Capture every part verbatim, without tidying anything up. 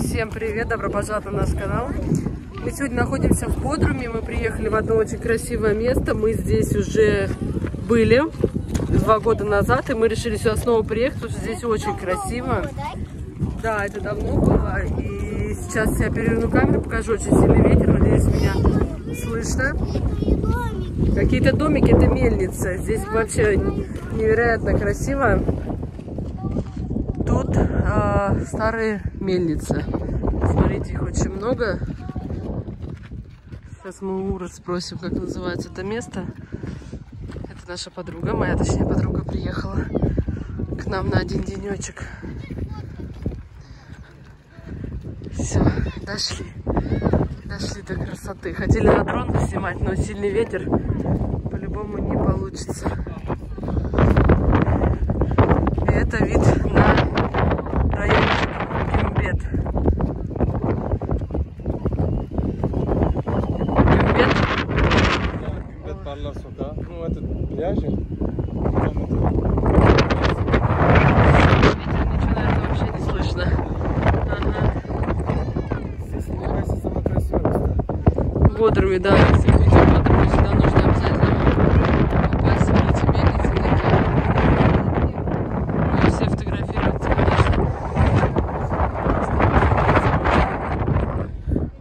Всем привет, добро пожаловать на наш канал. Мы сегодня находимся в Бодруме, мы приехали в одно очень красивое место. Мы здесь уже были два года назад, и мы решили сюда снова приехать, потому что здесь очень красиво. Да, это давно было, и сейчас я переверну камеру, покажу. Очень сильный ветер, надеюсь, меня слышно. Какие-то домики, это мельница. Здесь вообще невероятно красиво. Тут э, старые мельницы. Смотрите, их очень много. Сейчас мы у Уры спросим, как называется это место. Это наша подруга, моя, точнее, подруга приехала к нам на один денечек. Все, дошли. Дошли до красоты. Хотели на дрон снимать, но сильный ветер. По-любому не получится. И это вид на район Керембет. Керембет парла сюда. Ну, это пляжи. Ветер ничего, наверное, вообще не слышно. Бодруме, да, если вы идете в Бодруме, сюда нужно обязательно попасть, смотрите, мельницы такие. Ну, все фотографируются, конечно.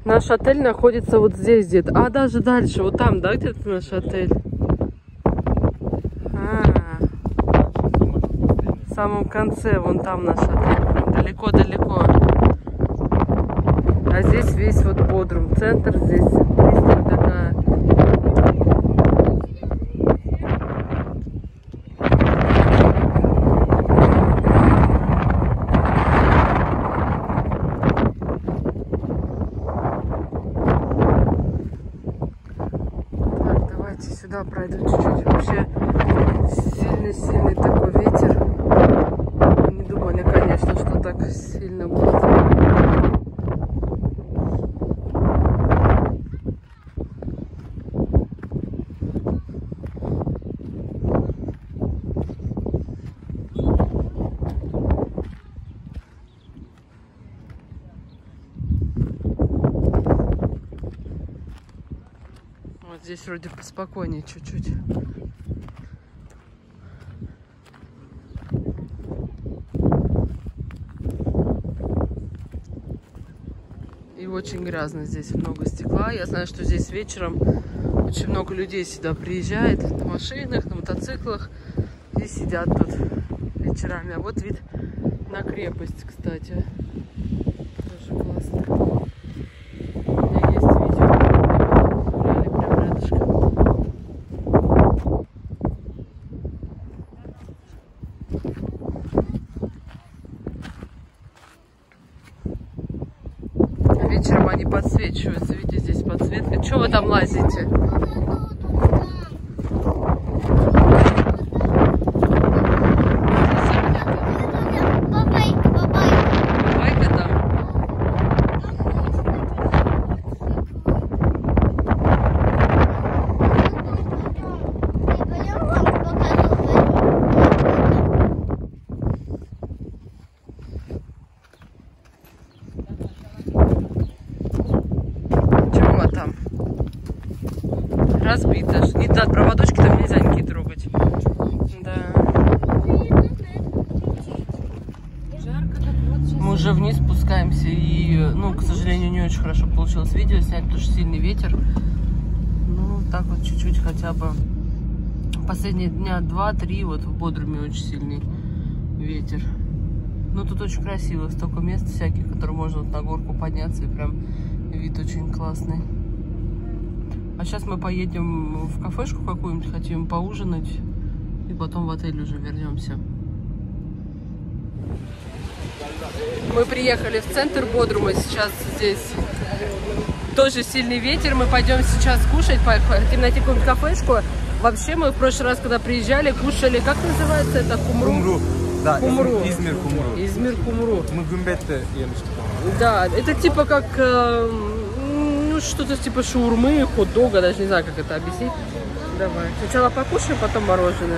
Наш отель находится вот здесь где-то, а даже дальше, вот там, да, где-то наш отель? А-а-а. В самом конце, вон там наш отель, далеко-далеко. А здесь весь вот Бодрум, центр здесь. Пройду чуть-чуть. Вообще сильный-сильный такой ветер. Не думали, конечно, что так сильно будет. Здесь вроде поспокойнее чуть-чуть. И очень грязно здесь, много стекла. Я знаю, что здесь вечером очень много людей сюда приезжает. На машинах, на мотоциклах. И сидят тут вечерами. А вот вид на крепость, кстати. Тоже классно. Вечером они подсвечиваются. Видите, здесь подсветка. Чего вы там лазите? Бабайка, бабайка там. Разбито. Не да, проводочки там нельзя никакие трогать. Да. Мы уже вниз спускаемся. И, ну, к сожалению, не очень хорошо получилось видео снять, потому что сильный ветер. Ну, так вот чуть-чуть хотя бы. Последние дня два-три вот в Бодруме очень сильный ветер. Ну, тут очень красиво. Столько мест всяких, которые можно вот на горку подняться. И прям вид очень классный. А сейчас мы поедем в кафешку какую-нибудь, хотим поужинать, и потом в отель уже вернемся. Мы приехали в центр Бодрума, сейчас здесь тоже сильный ветер. Мы пойдем сейчас кушать, хотим найти какую-нибудь кафешку. Вообще мы в прошлый раз, когда приезжали, кушали, как называется это, кумру? Кумру. Да, кумру. Измир кумру. Измир кумру. Мы гумбетте ели что-то. Да, это типа как... что-то типа шаурмы, хот-дога, даже не знаю, как это объяснить. Давай. Сначала покушаем, потом мороженое.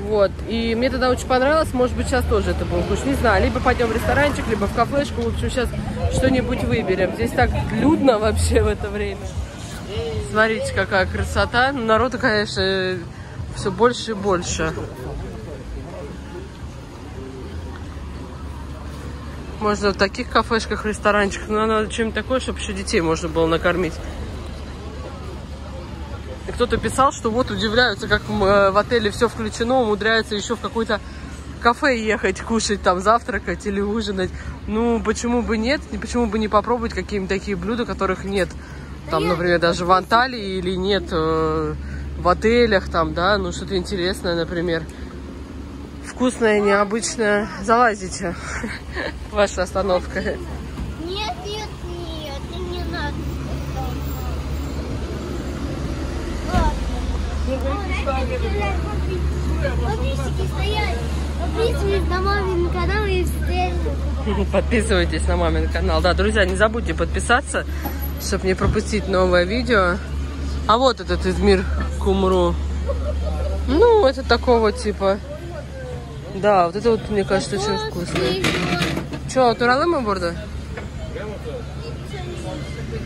Вот. И мне тогда очень понравилось. Может быть, сейчас тоже это будет вкусно. Не знаю. Либо пойдем в ресторанчик, либо в кафешку. В общем, сейчас что-нибудь выберем. Здесь так людно вообще в это время. Смотрите, какая красота. Народу, конечно, все больше и больше. Можно в таких кафешках, ресторанчиках. Но надо чем-то такое, чтобы еще детей можно было накормить. Кто-то писал, что вот удивляются, как в отеле все включено, умудряются еще в какое-то кафе ехать, кушать, там завтракать или ужинать. Ну, почему бы нет? Почему бы не попробовать какие-нибудь такие блюда, которых нет? Там, например, даже в Анталии или нет э, в отелях, там, да, ну, что-то интересное, например. Вкусное, необычное. Залазите. Ваша остановка. Нет, нет, нет, это не надо. Подписывайтесь на мамин канал и встретимся. Подписывайтесь на мамин канал. Да, друзья, не забудьте подписаться, чтобы не пропустить новое видео. А вот этот Измир кумру. Ну, это такого типа. Да, вот это вот, мне кажется, очень вкусно. Че, туралым и борда?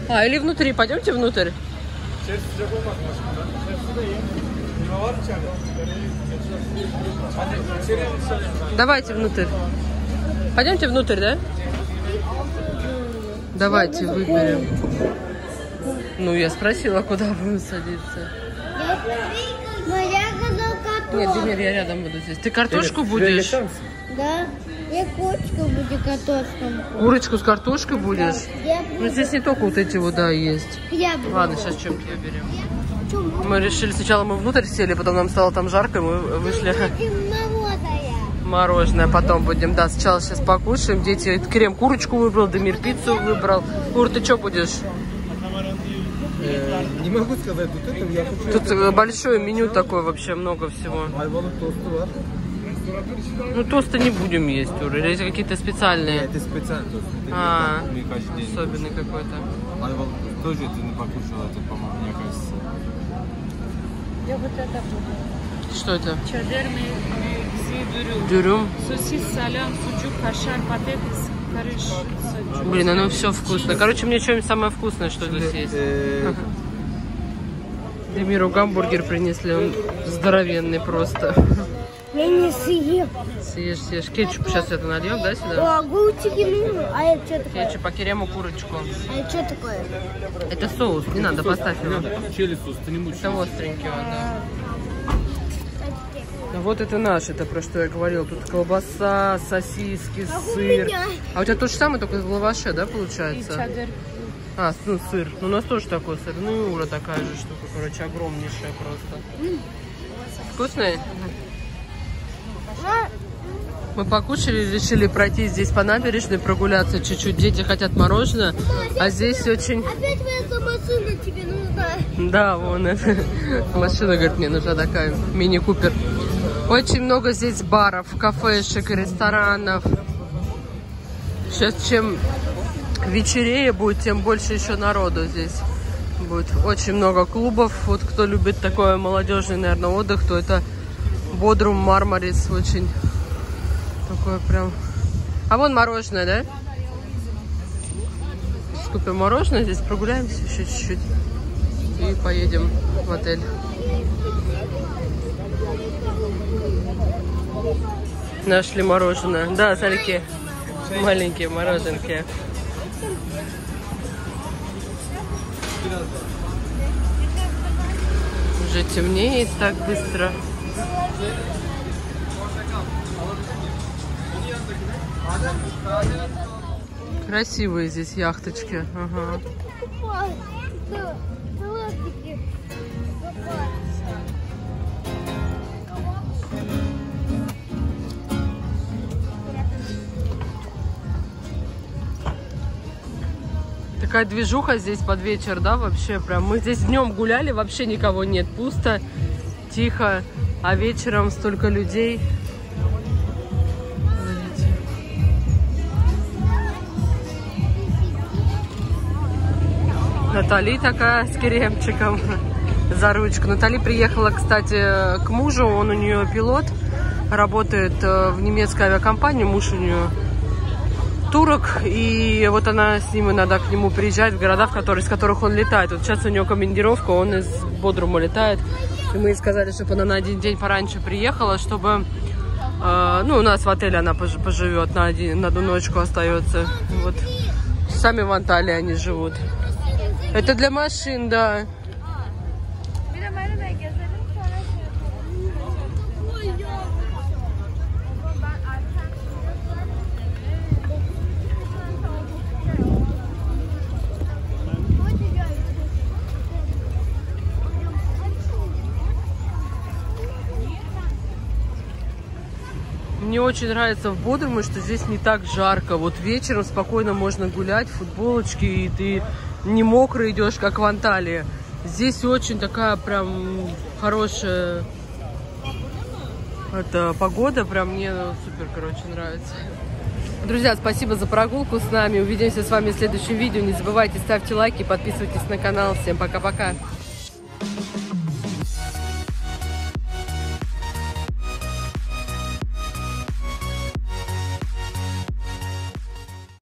А, или внутри. Пойдемте внутрь. Давайте внутрь. Пойдемте внутрь, да? Давайте выберем. Ну, я спросила, куда будем садиться. Но я сказал картошку. Нет, Демир, я рядом буду здесь. Ты картошку будешь? Да. Я курочку буду картошкой. Курочку с картошкой будешь? Ну, здесь не только вот эти вот, да, есть. Ладно, сейчас чем-то я берем. Мы решили, сначала мы внутрь сели, потом нам стало там жарко, и мы вышли. Мороженое потом будем, да, сначала сейчас покушаем. Дети, Керем курочку выбрал, Демир пиццу выбрал. Кур, ты что будешь? Не могу сказать, вот это я хочу... Тут большое меню такое вообще, много всего. Ну, тосты не будем есть, Ура, или какие-то специальные? Это специальные тосты. А, особенный какой-то. А вот тоже ты не покушала, это, по-моему, мне кажется. Я вот это буду. Что это? Чадерный сидурюм. Дюрюм? Сосис, салям, суджук, кашар, патетис, кореш. Блин, оно все вкусно. Короче, мне что-нибудь самое вкусное, что здесь есть. Демиру гамбургер принесли, он здоровенный просто. Я не съем. Съешь, съешь. Кетчуп сейчас это нальем, да, сюда? А это что такое? Кетчуп, а Керему курочку. А это что такое? Это соус, не надо, поставь его. Чили соус, ты не мучаешь. Это остренький он, да. Вот это наш, это про что я говорил. Тут колбаса, сосиски, сыр. А у тебя то же самое, только в лаваше, да, получается? А, ну, сыр. Ну, у нас тоже такой сыр. Ну, и Ура такая же штука, короче, огромнейшая просто. Вкусная? Мы покушали, решили пройти здесь по набережной, прогуляться чуть-чуть. Дети хотят мороженое, а здесь очень... Опять моя машина тебе нужна. Да, вон это. Машина, говорит, мне нужна такая, мини-купер. Очень много здесь баров, кафешек, ресторанов. Сейчас чем вечерее будет, тем больше еще народу здесь будет. Очень много клубов. Вот кто любит такой молодежный, наверное, отдых, то это... Бодрум, Мармарис, очень такое прям. А вон мороженое, да? Сейчас купим мороженое, здесь прогуляемся еще чуть-чуть и поедем в отель. Нашли мороженое. Да, смотрите, маленькие мороженки. Уже темнеет так быстро. Красивые здесь яхточки. Ага. Такая движуха здесь под вечер, да, вообще прям. Мы здесь днем гуляли, вообще никого нет, пусто, тихо. А вечером столько людей. Натали такая с Керемчиком. за ручку. Натали приехала, кстати, к мужу, он у нее пилот, работает в немецкой авиакомпании, муж у нее турок, и вот она с ним иногда к нему приезжает в города, в которые, из которых он летает. Вот сейчас у нее командировка, он из Бодрума летает, и мы ей сказали, чтобы она на один день пораньше приехала, чтобы, э, ну, у нас в отеле она поживет, на, один, на одну ночку остается. Вот. Сами в Анталии они живут. Это для машин, да. Мне очень нравится в Бодруме, что здесь не так жарко. Вот вечером спокойно можно гулять в футболочке, и ты не мокрый идешь, как в Анталии. Здесь очень такая прям хорошая это, погода. Прям мне ну, супер, короче, нравится. Друзья, спасибо за прогулку с нами. Увидимся с вами в следующем видео. Не забывайте, ставьте лайки, подписывайтесь на канал. Всем пока-пока.